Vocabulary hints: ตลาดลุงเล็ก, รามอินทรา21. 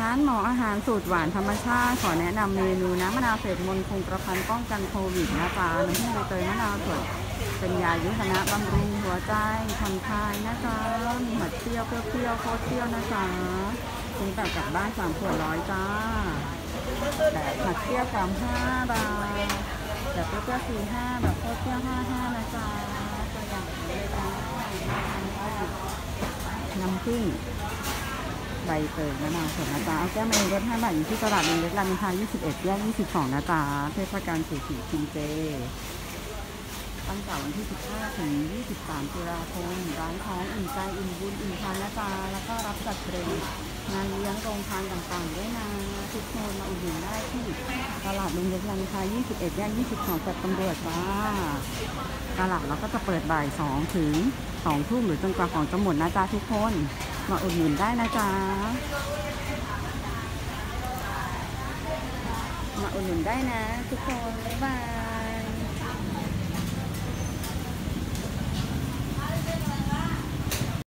ร้านหมออาหารสูตรหวานธรรมชาติขอแนะนำเมนูน้ำมะนาวเศษมนคงกระพันป้องกันโควิดนะจ๊ะน้ำผึ้งใบเตยมะนาวสดเป็นยายุทธนะบำรุงหัวใจทำคลายนะจ๊ะมีหัดเปรี้ยวเปรี้ยวโคตรเปรี้ยวนะจ๊ะคุณแบบกลับบ้าน3 ขวด 100จ้าแบบหัดเปรี้ยว5 บาทแบบเปรี้ยว4 5แบบโคตรเปรี้ยว5 5นะจ๊ะตัวอย่างเลยจ้าน้ำผึ้งใบเตยมะนาวสดนะจ๊ะเอาแก้วมาเองลด5 บาทอยู่ที่ตลาดเองเล็กลามินทา21 แยก 22นะจ๊ะเทศกาลเศรษฐีกินเจตั้งแต่วันที่15 ถึง 23 ตุลาคมร้านท้องอิ่มใจอิ่มบุญอิ่มทานนะจ๊ะแล้วก็รับจัดเตรียมงานเลี้ยงโรงทานต่างๆด้วยนะทุกคนมาอุดหนุนได้ที่ตลาดเองเล็กลามินทา21 แยก 22แถวตำรวจจ้าตลาดเราก็จะเปิดบ่าย 2 ถึง 2 ทุ่มหรือจนกว่าของจะหมดนะจ๊ะทุกคนมาอุดหนุนได้นะจ๊ะมาอุดหนุนได้นะทุกคนบ๊ายบาย